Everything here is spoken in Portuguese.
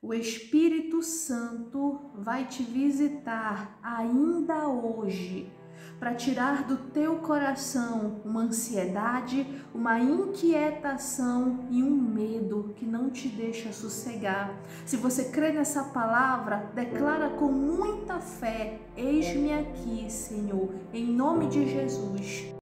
O Espírito Santo vai te visitar ainda hoje para tirar do teu coração uma ansiedade, uma inquietação e um medo que não te deixa sossegar. Se você crê nessa palavra, declara com muita fé: eis-me aqui, Senhor, em nome de Jesus.